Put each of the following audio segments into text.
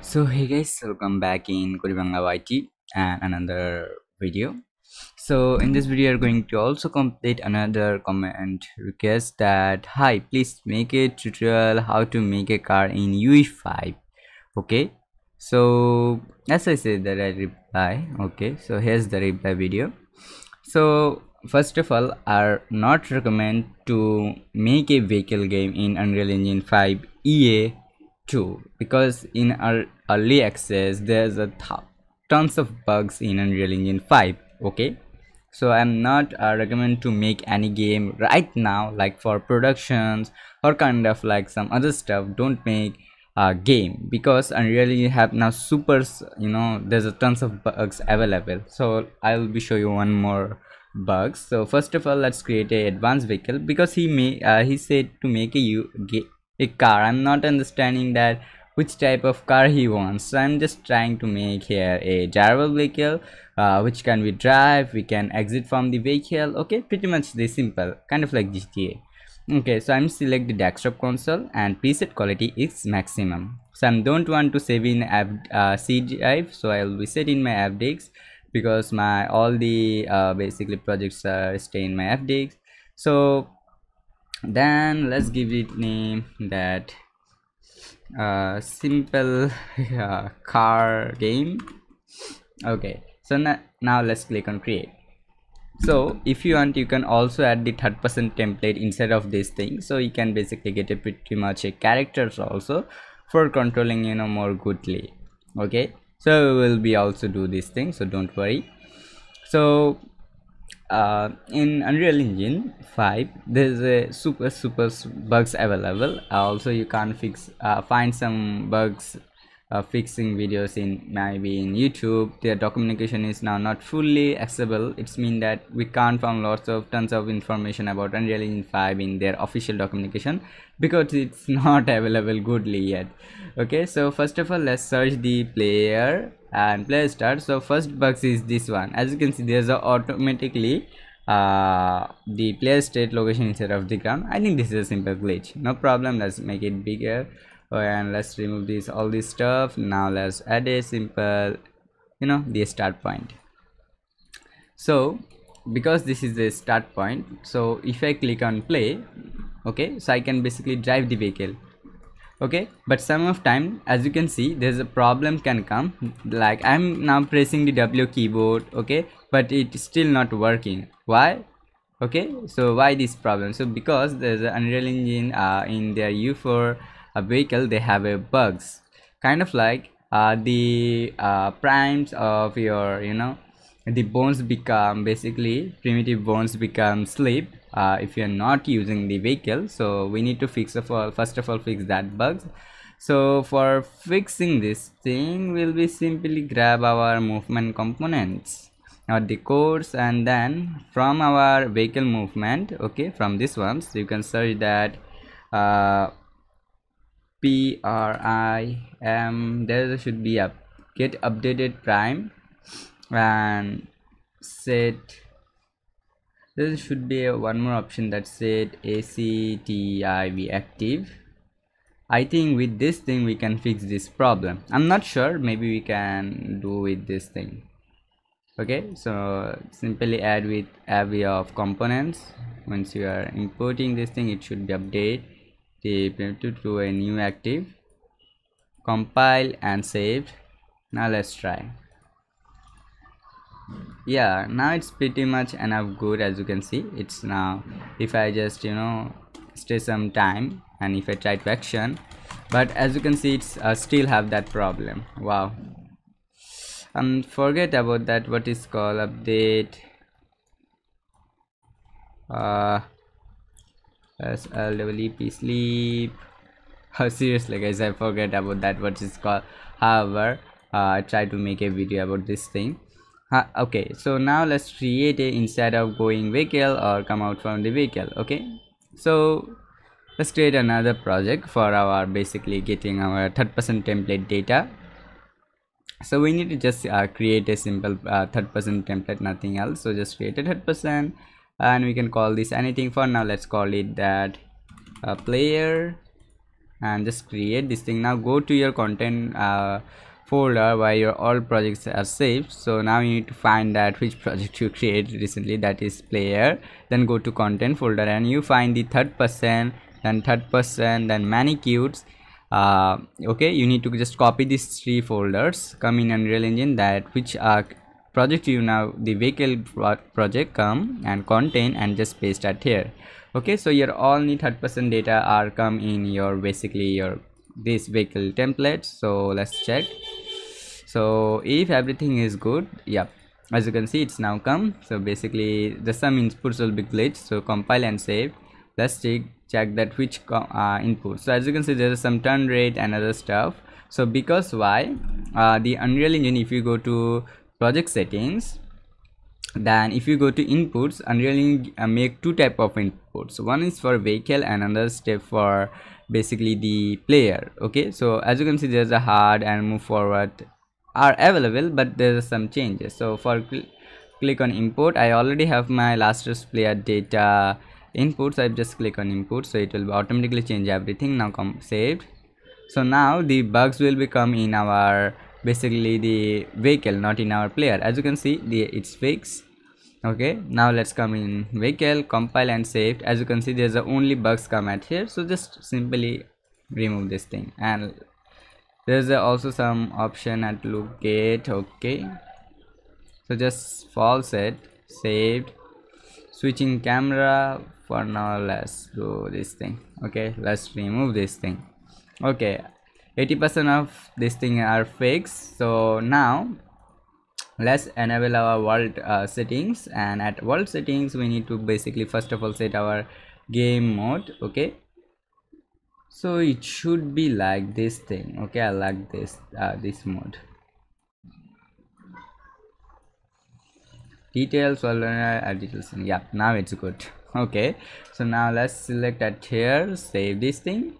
So hey guys, welcome back in Coding Bangla YT and another video. So in this video, we're going to also complete another comment request that hi, please make a tutorial how to make a car in UE5. Okay. So as I said that I reply. Okay. So here's the reply video. So first of all, I not recommend to make a vehicle game in Unreal Engine 5 EA. Because in our early access there's a tons of bugs in Unreal Engine 5. Okay, so I'm not recommend to make any game right now, like for productions or kind of like some other stuff. Don't make a game because Unreal Engine have now supers, you know, there's a tons of bugs available. So I'll be show you one more bugs. So first of all, let's create a advanced vehicle because he said to make a car. I'm not understanding that which type of car he wants, so I'm just trying to make here a drivable vehicle which can be drive, we can exit from the vehicle. Okay, pretty much the simple kind of like GTA. okay, so I'm select the desktop console and preset quality is maximum. So I don't want to save in C drive, so I'll reset in my FDX because my all the basically projects are stay in my FDX. So then let's give it name that simple car game. Okay, so now let's click on create. So if you want, you can also add the third-person template inside of this thing, so you can basically get a pretty much a characters also for controlling, you know, more goodly. Okay, so we will be also do this thing, so don't worry. So in Unreal Engine 5 there's a super bugs available. Also you can find some bugs fixing videos in maybe in YouTube. Their documentation is now not fully accessible. It's mean that we can't find lots of tons of information about Unreal Engine 5 in their official documentation because it's not available goodly yet. Okay, so first of all, let's search the player and play start. So first bugs is this one. As you can see, there's a automatically the player state location instead of the ground. I think this is a simple glitch, no problem. Let's make it bigger and let's remove this all this stuff. Now let's add a simple, you know, the start point. So because this is the start point, so if I click on play, okay, so I can basically drive the vehicle. Okay, but some of time, as you can see, there's a problem can come, like I'm now pressing the W keyboard, okay, but it's still not working. Why? Okay, so why this problem? So because there's an Unreal Engine in their UE4 vehicle, they have a bugs kind of like the primes of your, you know, the bones become basically primitive bones become slip if you're not using the vehicle. So we need to first of all fix that bugs. So for fixing this thing, we'll be simply grab our movement components or the codes, and then from our vehicle movement, okay, from this one, so you can search that PRIM. There should be a get updated prime and set. There should be one more option that said ACTIV active. I think with this thing we can fix this problem. I'm not sure, maybe we can do with this thing. Okay, so simply add with AVI of components. Once you are importing this thing, it should be update the primitive to a new active, compile and saved. Now let's try. Yeah, now it's pretty much enough good. As you can see, it's now if I just, you know, stay some time and if I try to action, but as you can see it's still have that problem. Wow, forget about that. What is called update SLWP sleep. Oh, seriously guys, I forget about that what is called. However, I try to make a video about this thing. Okay, so now let's create a instead of going vehicle or come out from the vehicle. Okay, so let's create another project for our basically getting our third person template data. So we need to just create a simple third person template, nothing else. So just create a third person and we can call this anything. For now let's call it that player and just create this thing. Now go to your content folder where your all projects are saved. So now you need to find that which project you created recently, that is player. Then go to content folder and you find the third person, then manicutes. Okay, you need to just copy these three folders, come in Unreal Engine, that which are project you now the vehicle project, come and contain and just paste that here. Okay, so your only third person data are come in your basically your this vehicle template. So let's check. So if everything is good, yeah, as you can see it's now come. So basically the some inputs will be glitched, so compile and save. Let's check that which input. So as you can see there is some turn rate and other stuff. So because why the Unreal Engine, if you go to project settings, then if you go to inputs, Unreal Engine make two type of inputs. One is for vehicle and another step for basically the player. Okay, so as you can see there's a hard and move forward are available, but there's some changes. So for click on import, I already have my last player data inputs. I just click on input, so it will automatically change everything. Now come saved. So now the bugs will become in our basically the vehicle, not in our player. As you can see it's fixed. Okay, now let's come in vehicle, compile and save. As you can see there's the only bugs come at here, so just simply remove this thing. And there's also some option at locate. Okay, so just false it, saved. Switching camera for now, let's do this thing. Okay, let's remove this ththing. Okay, 80% of this thing are fixed. So now let's enable our world settings, and at world settings we need to basically first of all set our game mode. Okay, so it should be like this thing. Okay, I like this mode. Details, details, yeah, now it's good. Okay, so now let's select at here, save this thing.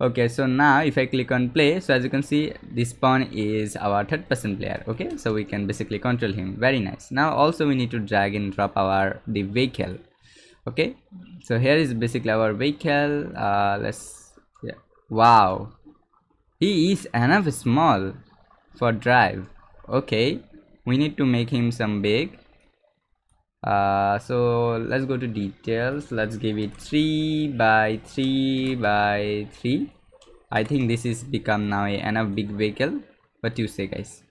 Okay, so now if I click on play, so as you can see this pawn is our third person player. Okay, so we can basically control him. Very nice. Now also we need to drag and drop the vehicle. Okay, so here is basically our vehicle. Let's, yeah, wow, he is enough small for drive. Okay, we need to make him some big. So let's go to details. Let's give it 3 by 3 by 3. I think this is become now enough big vehicle. What you say, guys?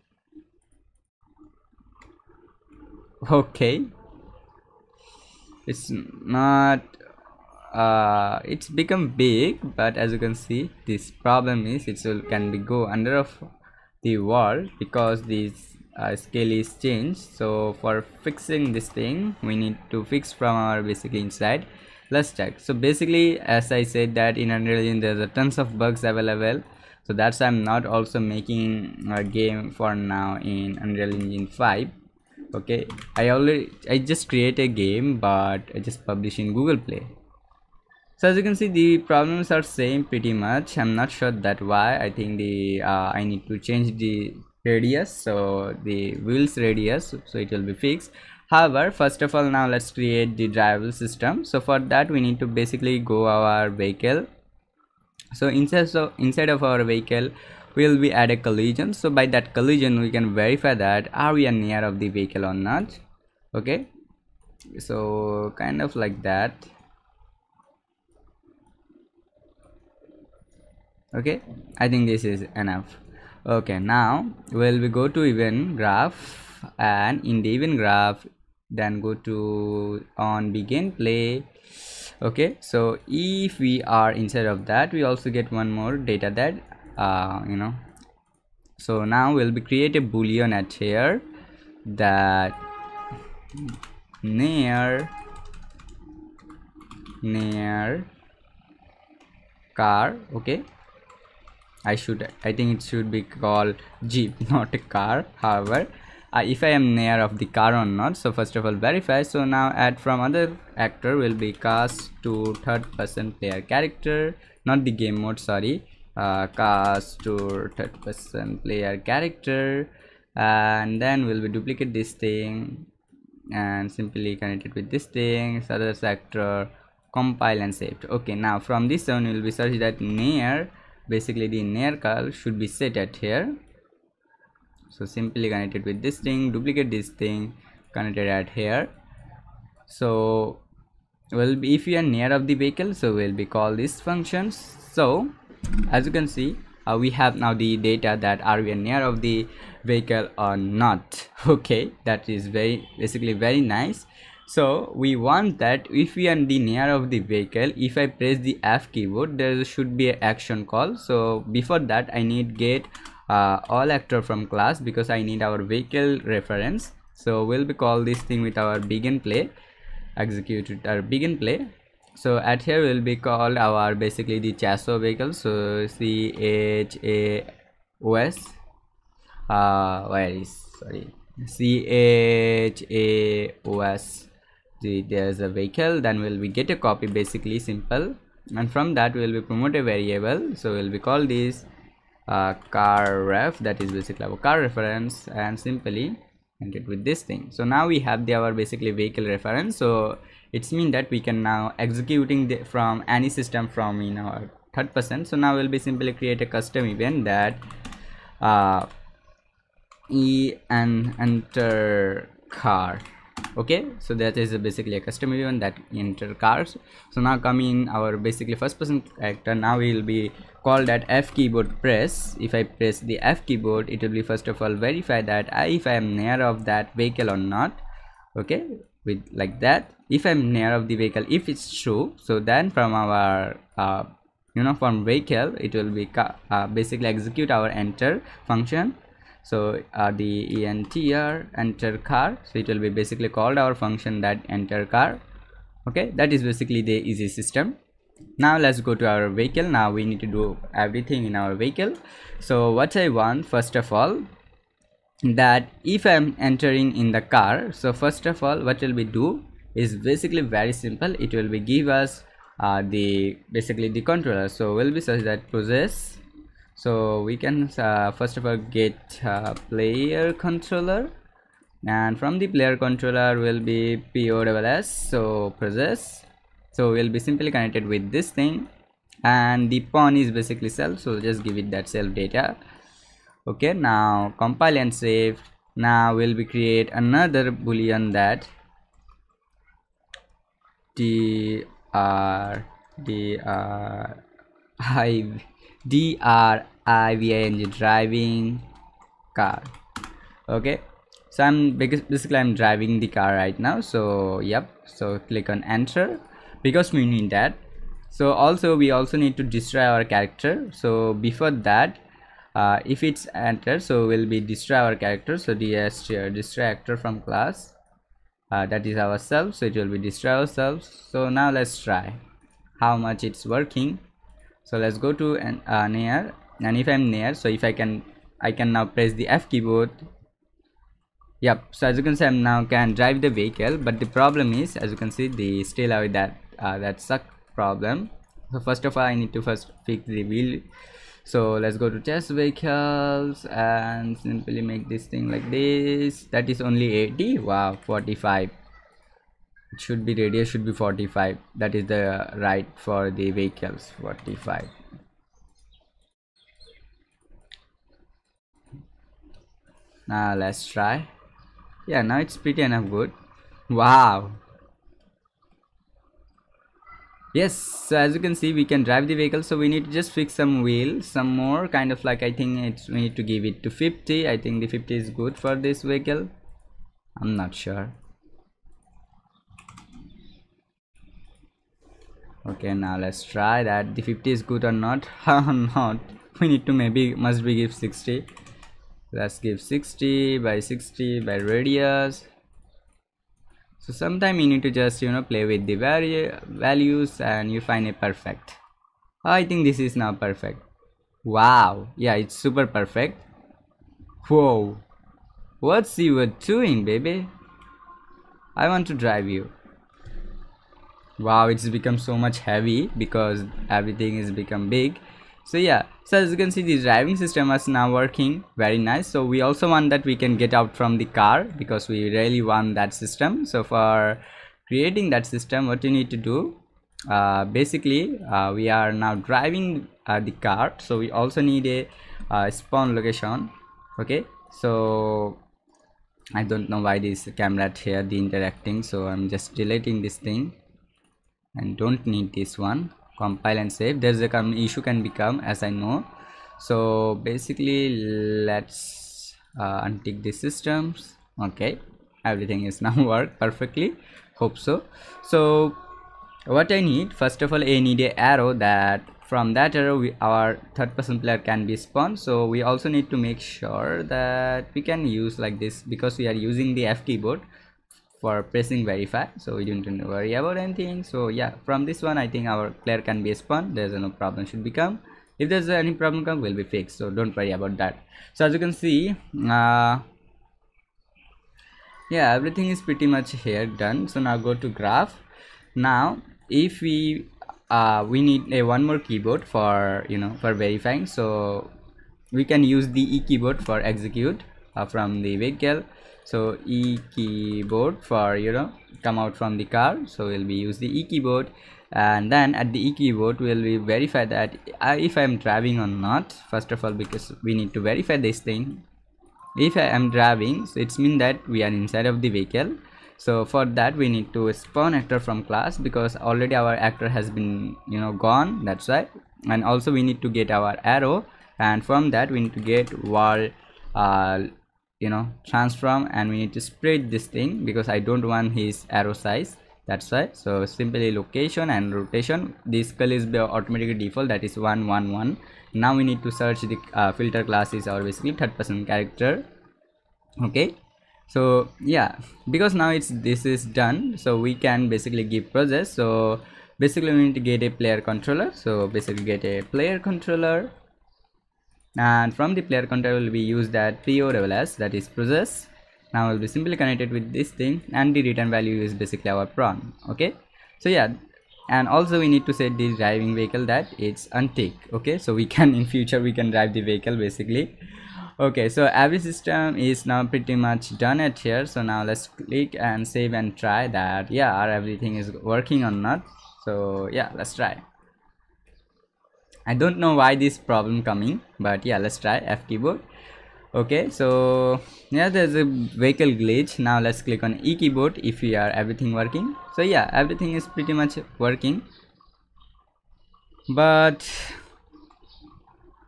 Okay, it's not it's become big, but as you can see this problem is it can be go under of the wall because this scale is changed. So for fixing this thing we need to fix from our basically inside. Let's check. So basically as I said that in Unreal Engine there's a tons of bugs available, so that's I'm not also making a game for now in Unreal Engine 5. Okay, I just create a game, but I just publish in Google Play. So as you can see the problems are same pretty much. I'm not sure that why. I think the I need to change the radius, so the wheels radius, so it will be fixed. However, first of all now let's create the drivable system. So for that we need to basically go our vehicle. So inside of our vehicle we'll be add a collision. So by that collision we can verify that are we near of the vehicle or not. Okay, so kind of like that. Okay, I think this is enough. Okay, now we go to event graph, and in the event graph then go to on begin play. Okay, so if we are inside of that we also get one more data that so now we'll be create a boolean at here that near car. Okay, I think it should be called Jeep, not a car. However, if I am near of the car or not, so first of all verify. So now add from other actor will be cast to third person player character, not the game mode, sorry, cast to third person player character, and then we'll be duplicate this thing and simply connect it with this thing. So other actor compile and saved. Okay, now from this one will be search that near, basically the near call should be set at here. So simply connect it with this thing, duplicate this thing, connect it at here. So well, if you are near of the vehicle, so we'll be call these functions. So as you can see, we have now the data that are we near of the vehicle or not. Okay, that is basically very nice. So we want that if we are the near of the vehicle, if I press the F keyboard, there should be an action call. So before that, I need get all actor from class, because I need our vehicle reference. So we'll be call this thing with our begin play, execute our begin play. So at here will be called our basically the Chasso vehicle. So CHAOS, there's a vehicle, then we'll be get a copy, basically simple. And from that we'll be promote a variable, so we'll be call this car ref, that is basically our car reference, and simply end it with this thing. So now we have the our basically vehicle reference. So it's mean that we can now executing the, from any system from in our third person. So now we'll be simply create a custom event that e and enter car. Okay, so that is basically a custom event that enter cars. So now come in our basically first person character. Now we will be call that F keyboard press. If I press the F keyboard, it will be first of all verify that if I am near of that vehicle or not. Okay, with like that, if I'm near of the vehicle, if it's true, so then from our from vehicle, it will be basically execute our enter function. So the entr enter car, so it will be basically called our function that enter car. Okay, that is basically the easy system. Now let's go to our vehicle. Now we need to do everything in our vehicle. So what I want first of all, that if I'm entering in the car, so first of all what will we do is basically very simple. It will be give us the controller. So we'll be search that process. So we can first of all get player controller, and from the player controller will be POSS, so process. So we'll be simply connected with this thing, and the pawn is basically self, so just give it that self data. Okay, now compile and save. Now we'll be create another boolean that driving driving car. Okay, so I'm driving the car right now. So yep, so click on enter, because we need that. So we also need to destroy our character. So before that, if it's enter, so we'll be destroy our character. So destroy actor from class, that is ourselves, so it will be destroy ourselves. So now let's try how much it's working. So let's go to near, and if I'm near, so if I can now press the F keyboard. Yep, so as you can see, I'm now can drive the vehicle, but the problem is, as you can see, the still have that that suck problem. So first of all I need to first fix the wheel. So let's go to test vehicles and simply make this thing like this. That is only 80. Wow, 45. It should be radius should be 45. That is the right for the vehicles, 45. Now let's try. Yeah, now it's pretty enough good. Wow. Yes, so as you can see, we can drive the vehicle. So we need to just fix some wheel, some more kind of like, I think it's we need to give it to 50. I think the 50 is good for this vehicle. I'm not sure. Okay, now let's try that the 50 is good or not. Not. We need to maybe give 60. Let's give 60 by radius. So sometimes you need to just play with the values and you find it perfect. I think this is now perfect. Wow, yeah, it's super perfect. Whoa, what's you were doing, baby? I want to drive you. Wow, it's become so much heavy because everything is become big. So yeah, so as you can see, the driving system is now working very nice. So we also want that we can get out from the car, because we really want that system. So for creating that system, what you need to do, basically we are now driving the car, so we also need a spawn location. Okay, so I don't know why this camera here the interacting, so I'm just deleting this thing and don't need this one. Compile and save. There's a issue can become as I know. So basically let's untick the systems. Okay, everything is now work perfectly, hope so. So what I need, first of all I need a arrow, that from that arrow our third person player can be spawned. So we also need to make sure that we can use like this, because we are using the F keyboard for pressing verify, so we don't need to worry about anything. So yeah, from this one I think our player can be spawned. There's no problem should become. If there's any problem come will be fixed, so don't worry about that. So as you can see, yeah, everything is pretty much here done. So now go to graph. Now if we need a one more keyboard for, you know, for verifying, so we can use the E keyboard for execute from the vehicle. So E keyboard for, you know, come out from the car, so we'll be use the E keyboard, and then at the E keyboard will be verify that if I am driving or not. First of all, because we need to verify this thing. If I am driving, so it's mean that we are inside of the vehicle. So for that we need to spawn actor from class, because already our actor has been, you know, gone, that's why. And also we need to get our arrow, and from that we need to get wall you know, transform, and we need to spread this thing because I don't want his arrow size, that's why. So simply location and rotation, this color is the automatically default, that is 111. Now we need to search the filter classes, or basically third person character. Okay, so yeah, because now it's this is done, so we can basically give process. So basically we need to get a player controller, so basically get a player controller, and from the player controller we use that POS, that is process. Now will be simply connected with this thing, and the return value is basically our prawn. Okay, so yeah, and also we need to set the driving vehicle that it's untick. Okay, so we can in future we can drive the vehicle basically. Okay, so every system is now pretty much done at here. So now let's click and save and try that, yeah, our everything is working or not. So yeah, let's try. I don't know why this problem coming, but yeah, let's try F keyboard. Okay, so yeah, there's a vehicle glitch. Now let's click on E keyboard if we are everything working. So yeah, everything is pretty much working, but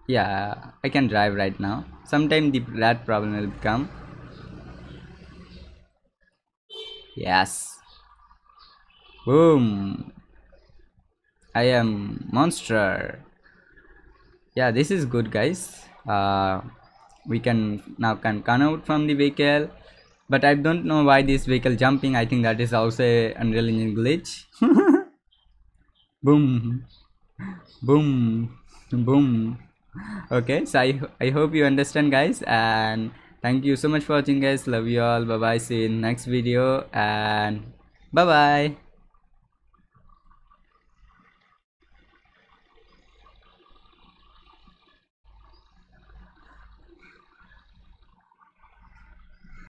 yeah, I can drive right now. Sometime that problem will come. Yes, boom, I am monster. Yeah, this is good guys. We can now come out from the vehicle, but I don't know why this vehicle jumping. I think that is also an Unreal Engine glitch. Boom, boom, boom. Okay, so I hope you understand guys, and thank you so much for watching guys. Love you all, bye bye, see you in next video, and bye bye.